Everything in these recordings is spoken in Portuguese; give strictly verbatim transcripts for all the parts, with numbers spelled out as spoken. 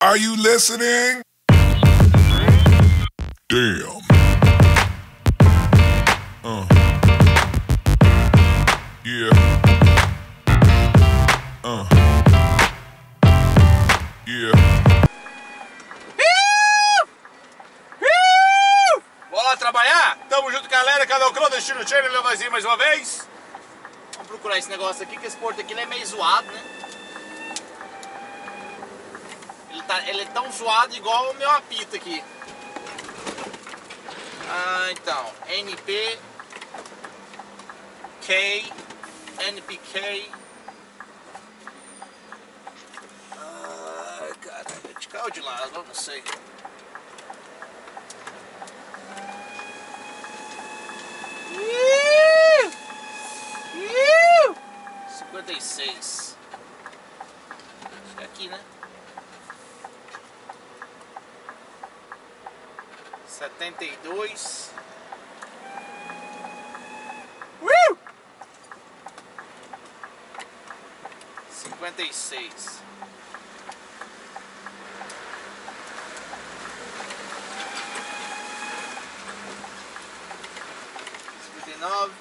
Are you listening? Damn. Uh. Yeah. Uh. Yeah. Bora lá trabalhar? Tamo junto, galera. Cadê o Clandestino Channel? Leozinho mais uma vez. Vamos procurar esse negócio aqui, que esse porto aqui ele é meio zoado, né? Tá, ele é tão zoado igual o meu apito aqui. Ah, então, N P K, N P K. Ah, caralho, de cá ou de lado, não sei. Iu! Iu! cinquenta e seis. Acho que é aqui, né? setenta e dois. Uh! cinquenta e seis. cinquenta e nove.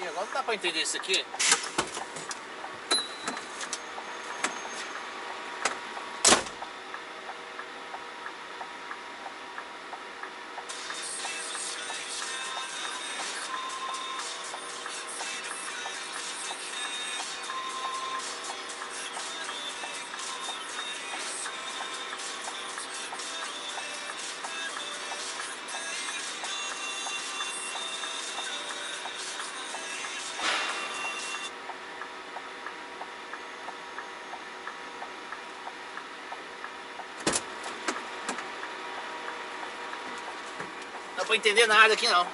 E agora não dá pra entender isso aqui. Não vou entender nada aqui não.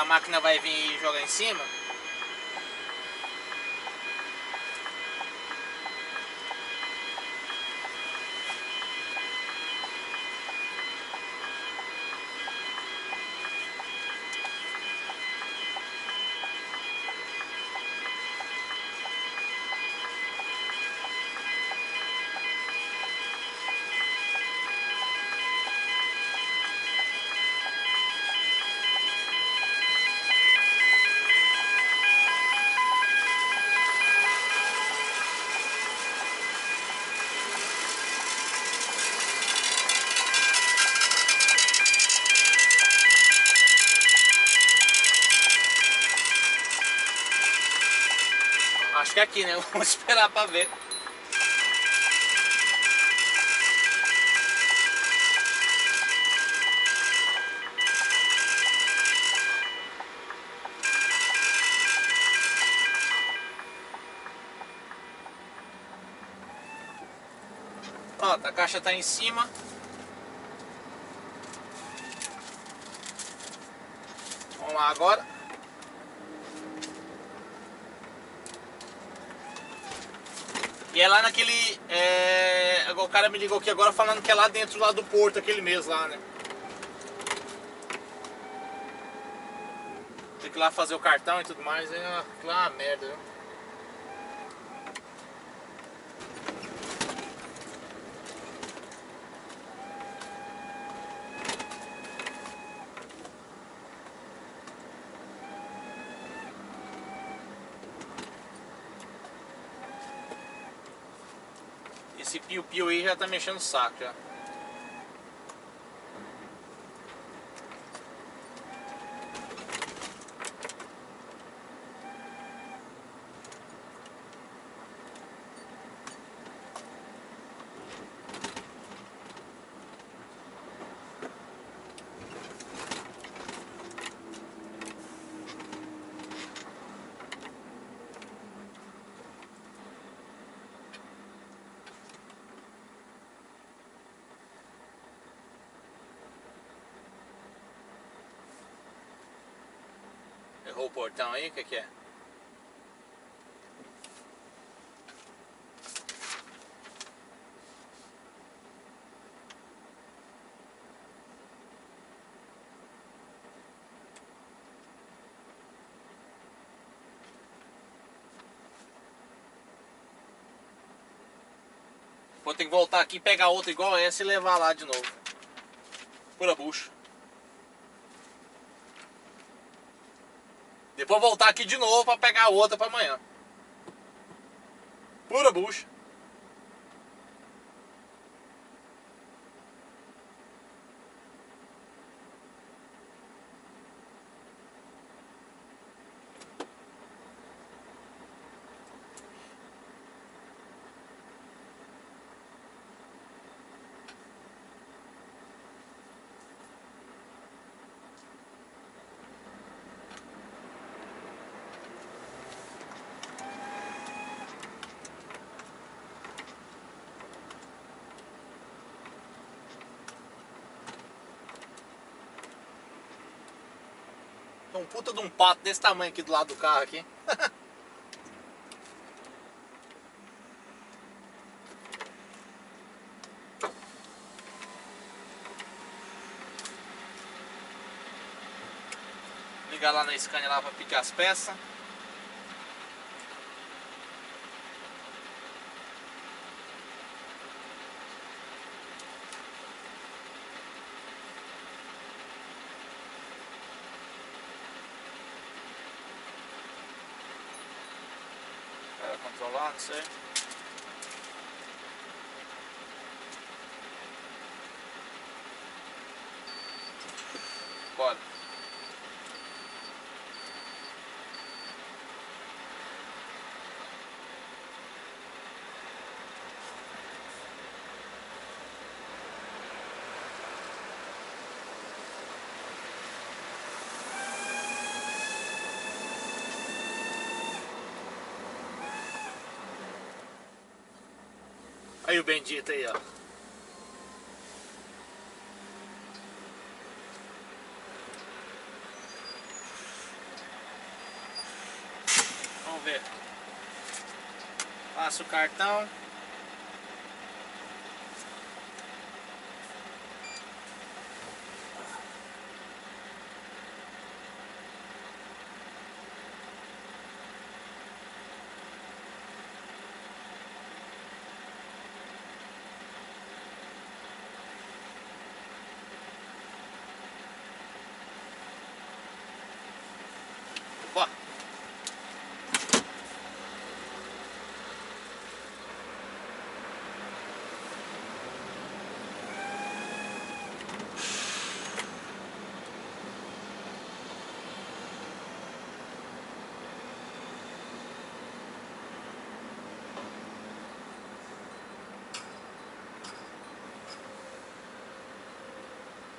A máquina vai vir e jogar em cima. Acho que é aqui, né? Vamos esperar pra ver. Pronto, a caixa tá em cima. Vamos lá agora. E é lá naquele... É... O cara me ligou aqui agora falando que é lá dentro lá do porto, aquele mês lá, né? Tem que ir lá fazer o cartão e tudo mais, é uma, é uma merda, viu? Esse piu-piu aí já tá mexendo o saco já. Agarrou o portão aí, o que que é? Vou ter que voltar aqui, pegar outra igual essa e levar lá de novo. Pura bucha. Depois voltar aqui de novo para pegar outra para amanhã. Pura bucha. Um puta de um pato desse tamanho aqui do lado do carro aqui. Ligar lá na Scania lá pra picar as peças. Controlar, não sei. Bora. Aí o bendito aí, ó. Vamos ver. Passa o cartão.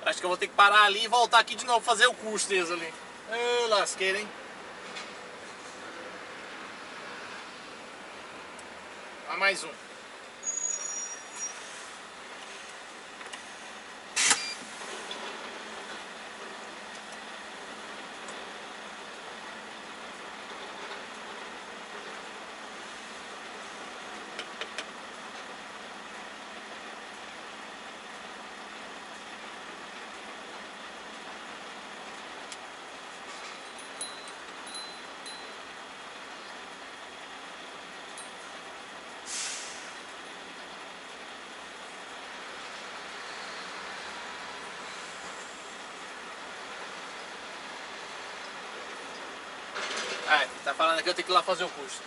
Acho que eu vou ter que parar ali e voltar aqui de novo fazer o curso deles ali. Ô, lasqueira, hein? Ah, mais um. Ah, tá falando aqui, eu tenho que ir lá fazer o curso.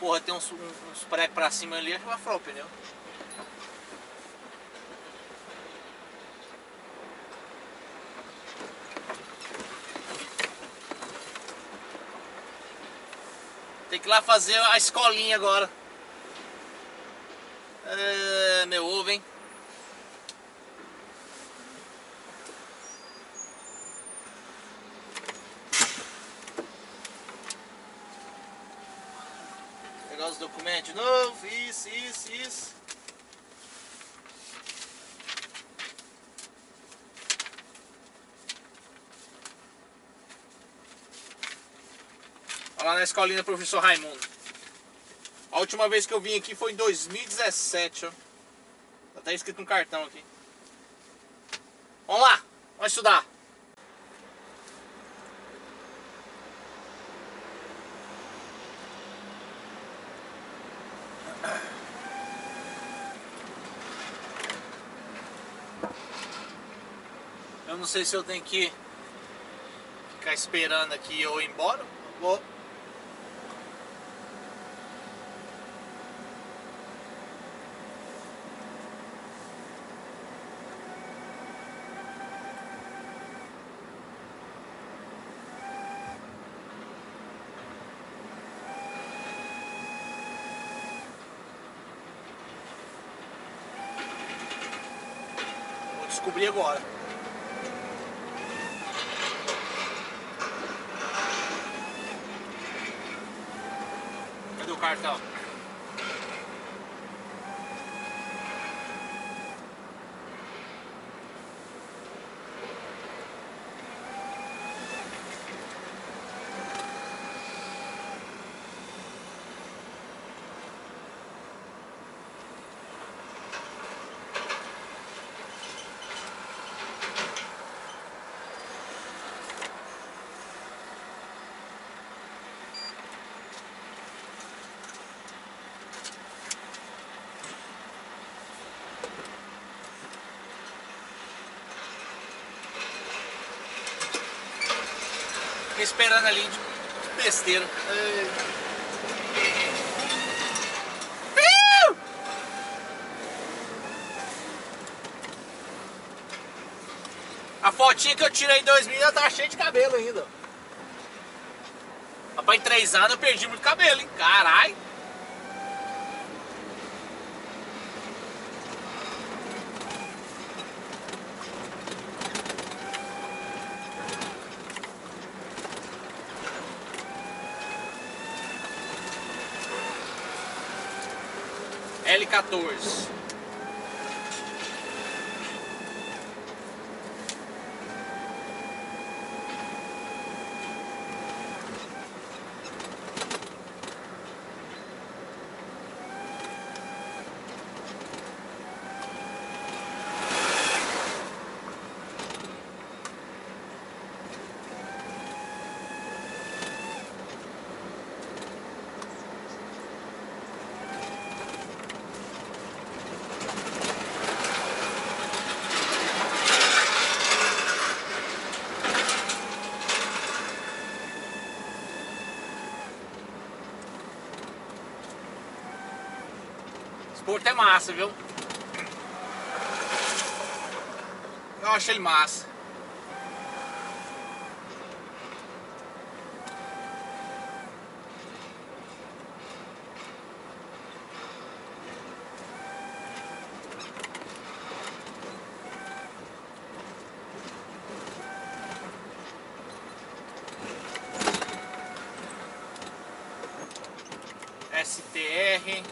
porra tem uns, uns pregos pra cima ali, acho que vai furar o pneu. Tem que ir lá fazer a escolinha agora. É, meu ovo, hein? Pegar os documentos de novo. Isso, isso, isso. Lá na escolinha do professor Raimundo. A última vez que eu vim aqui foi em dois mil e dezessete, ó. Tá até escrito um cartão aqui. Vamos lá, vamos estudar. Eu não sei se eu tenho que ficar esperando aqui ou ir embora. Vou. Descobri agora. Cadê o cartão? Esperando ali de besteira. É. A fotinha que eu tirei em dois mil já tá cheia de cabelo ainda. Rapaz, em três anos eu perdi muito cabelo, hein? Caralho! L quatorze. Porto é massa, viu? Eu acho ele massa. S T R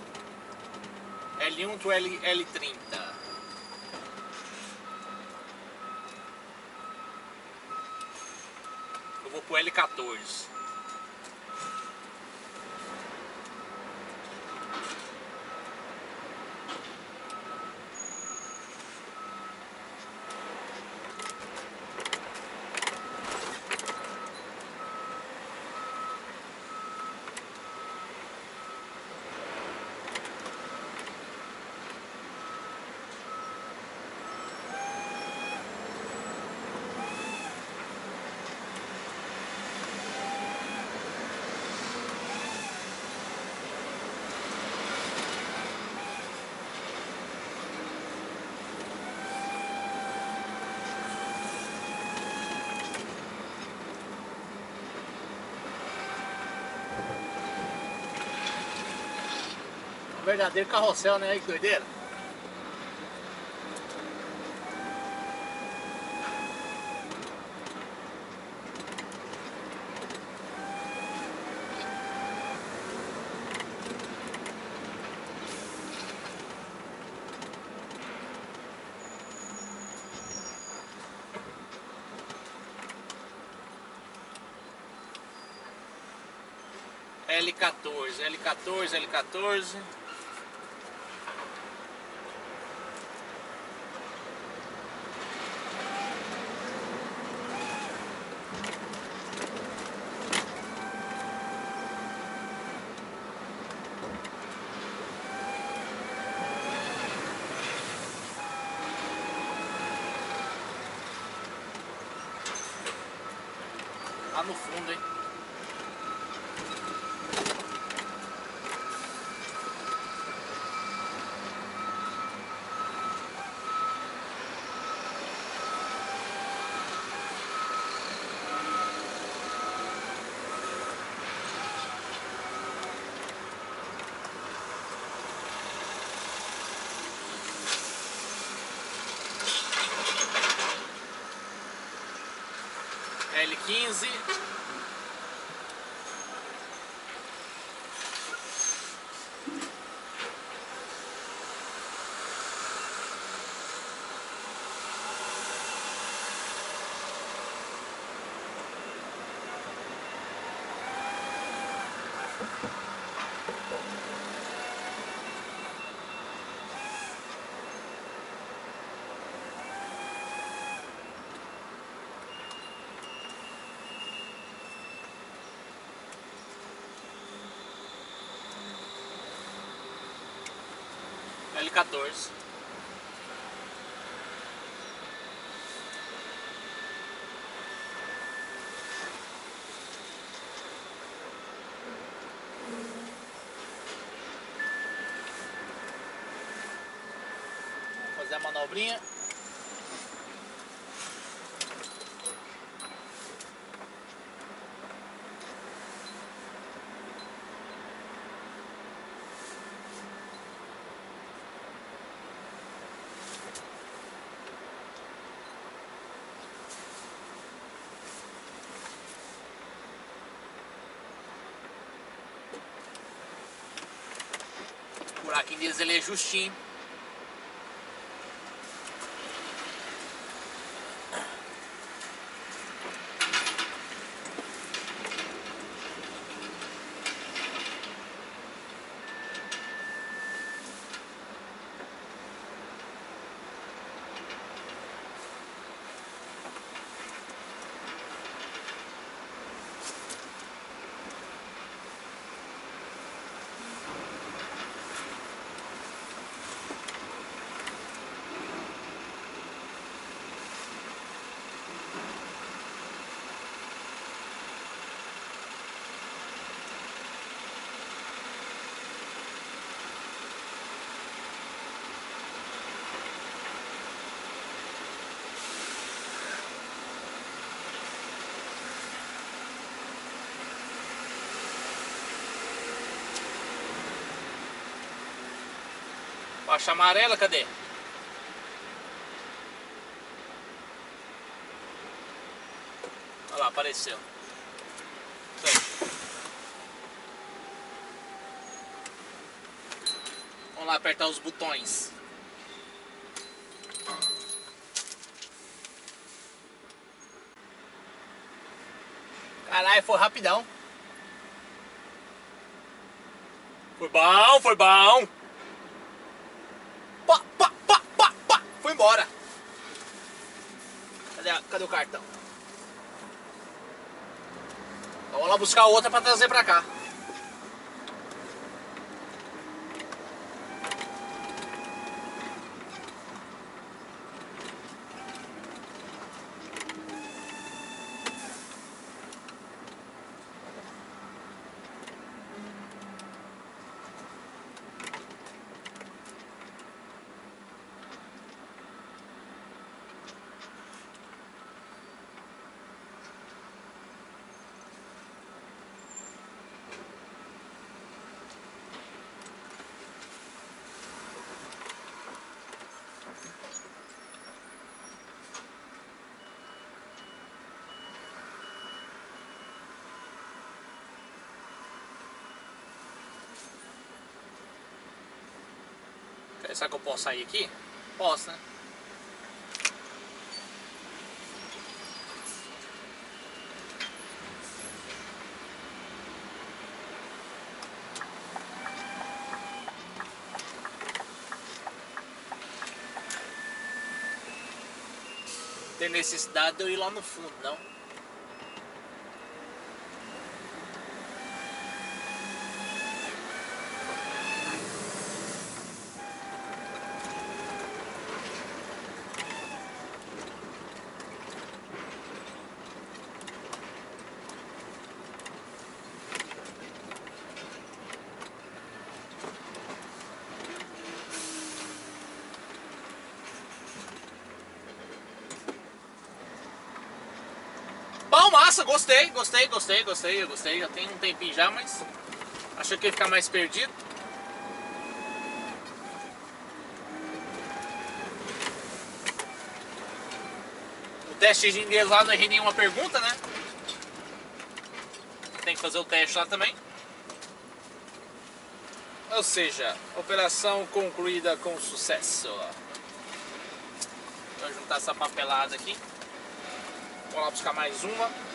L um to L trinta. Eu vou pro L quatorze. verdadeiro carrossel, né? Aí que doideira. L quatorze, L quatorze, L quatorze. Lá no fundo, hein? L quinze. L quatorze. Fazer a manobrinha. Aqui deles ele é justinho. Faixa amarela, cadê? Olha lá, apareceu. Vamos lá apertar os botões. Caralho, foi rapidão. Foi bom, foi bom. Bora! Cadê, cadê o cartão? Então, vamos lá buscar outra para trazer para cá. Será que eu posso sair aqui? Posso, né? Tem necessidade de eu ir lá no fundo, não? Massa, gostei, gostei, gostei, gostei, gostei. Já tem um tempinho já, mas achei que ia ficar mais perdido. O teste de inglês lá não errei nenhuma pergunta, né? Tem que fazer o teste lá também. Ou seja, operação concluída com sucesso. Vou juntar essa papelada aqui. Vou lá buscar mais uma.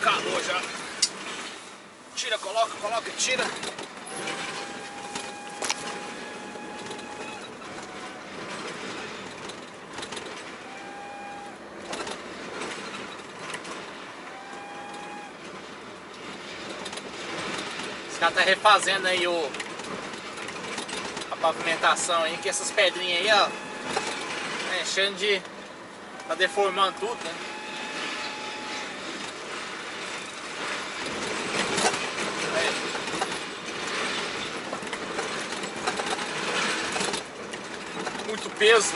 Calor já. Tira, coloca, coloca, tira. Esse cara tá refazendo aí o a pavimentação aí, que essas pedrinhas aí, ó, tá enchendo de... tá deformando tudo, né? Peso.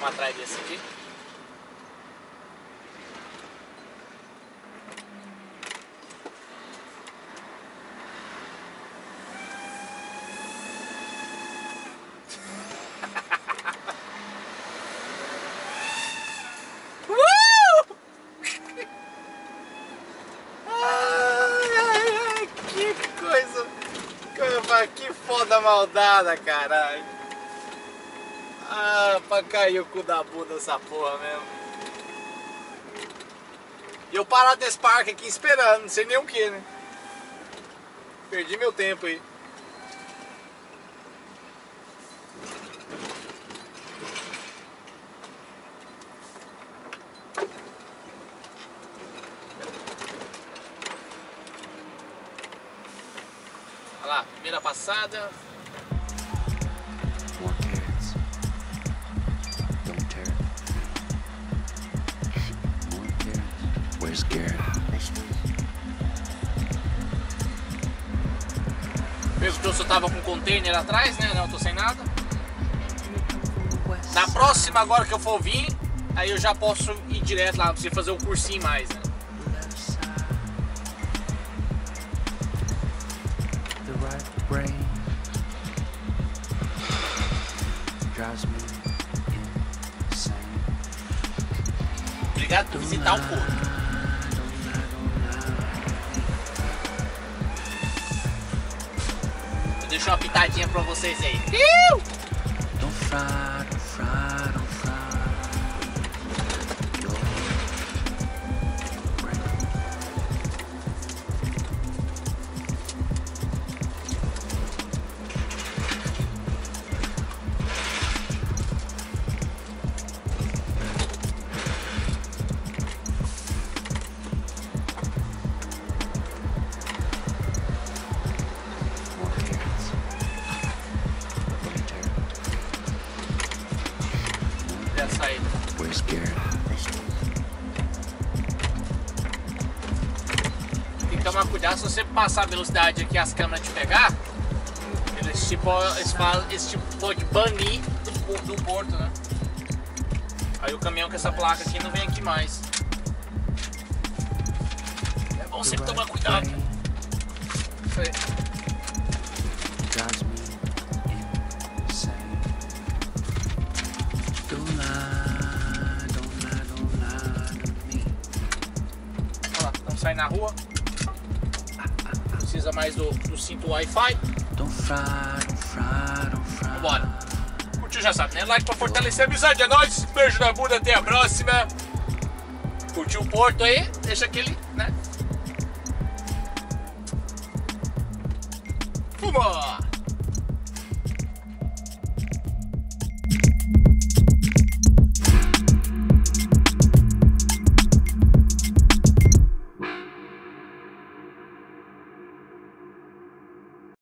Vamos atrás desse aqui. Maldada, caralho. Ah, pra cair o cu da bunda essa porra mesmo. E eu parar desse parque aqui esperando, não sei nem o que, né? Perdi meu tempo aí. Olha lá, primeira passada. Mesmo que eu só tava com um container atrás, né? Não, eu tô sem nada. Na próxima, agora que eu for vir, aí eu já posso ir direto lá pra você fazer um cursinho mais, né? Obrigado por visitar o Porto. Vou deixar uma pitadinha pra vocês aí. Tomar cuidado, se você passar a velocidade aqui as câmeras te pegar, eles tipo, eles falam, eles tipo pode banir do, do porto, né? Aí o caminhão com essa placa aqui não vem aqui mais. É bom sempre tomar cuidado. Isso aí. Olha lá, vamos sair na rua. Precisa mais do, do cinto Wi-Fi. Vambora. Curtiu já sabe, né? Like pra fortalecer a amizade. É nóis. Beijo na bunda. Até a próxima. Curtiu o Porto aí? Deixa aquele, né? Fuma!